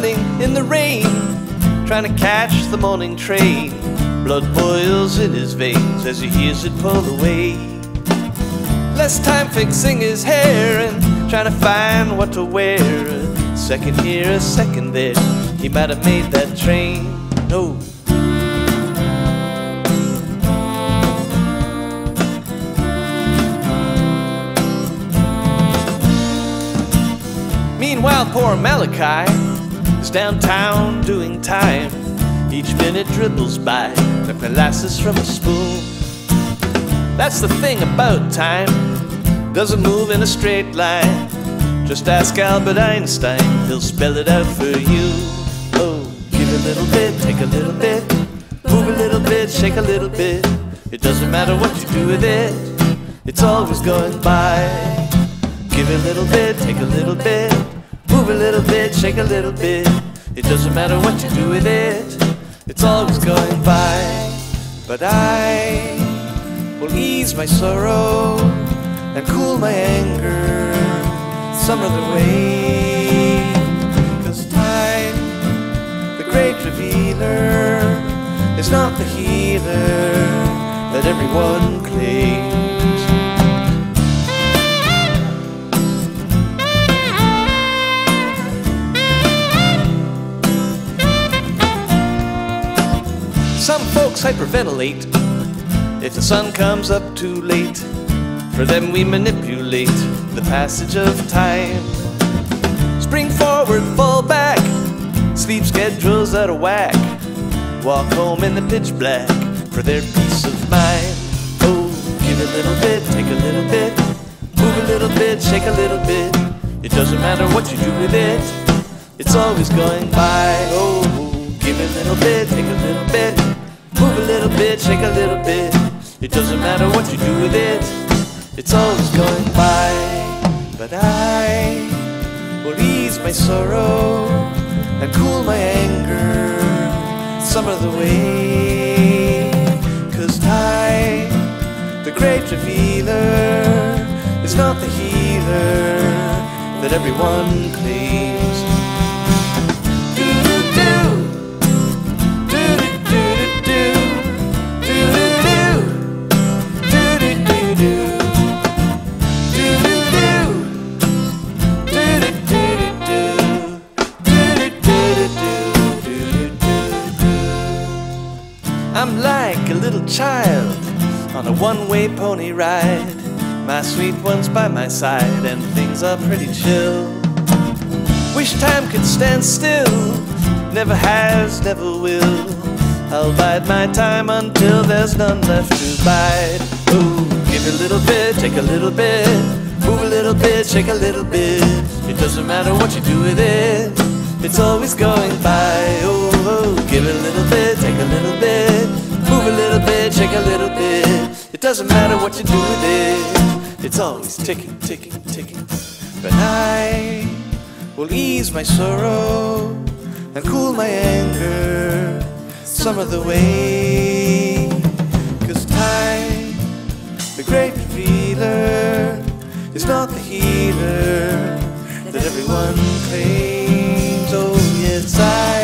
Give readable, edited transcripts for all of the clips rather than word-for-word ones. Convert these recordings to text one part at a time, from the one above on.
running in the rain, trying to catch the morning train. Blood boils in his veins as he hears it pull away. Less time fixing his hair and trying to find what to wear. A second here, a second there, he might have made that train. No. Meanwhile, poor Malachi is downtown doing time. Each minute dribbles by like molasses from a spoon. That's the thing about time, doesn't move in a straight line. Just ask Albert Einstein, he'll spell it out for you. Oh, give a little bit, take a little bit, move a little bit, shake a little bit. It doesn't matter what you do with it, it's always going by. Give a little bit, take a little bit, move a little bit, shake a little bit. It doesn't matter what you do with it, it's always going by. But I will ease my sorrow and cool my anger some other way. 'Cause time, the great revealer, is not the healer that everyone claims. Some folks hyperventilate if the sun comes up too late. For them we manipulate the passage of time. Spring forward, fall back, sleep schedules out of whack. Walk home in the pitch black for their peace of mind. Oh, give a little bit, take a little bit, move a little bit, shake a little bit. It doesn't matter what you do with it, it's always going by. Oh, give a little bit, take a little bit, move a little bit, shake a little bit. It doesn't matter what you do with it, it's always going by. But I will ease my sorrow and cool my anger some other way. 'Cause time, the great revealer, is not the healer that everyone claims. I'm like a little child on a one-way pony ride. My sweet one's by my side and things are pretty chill. Wish time could stand still, never has, never will. I'll bide my time until there's none left to bide. Ooh, give a little bit, take a little bit, move a little bit, shake a little bit. It doesn't matter what you do with it, it's always going by. Oh, oh, give a little bit, take a little bit, move a little bit, shake a little bit. It doesn't matter what you do with it, it's always ticking, ticking, ticking. But I will ease my sorrow and cool my anger some other way. 'Cause time, the great revealer, is not the healer that everyone claims. I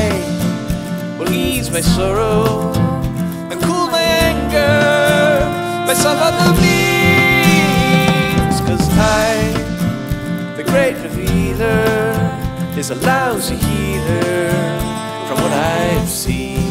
will ease my sorrow and cool my anger by some other means. 'Cause time, the great revealer, is a lousy healer from what I've seen.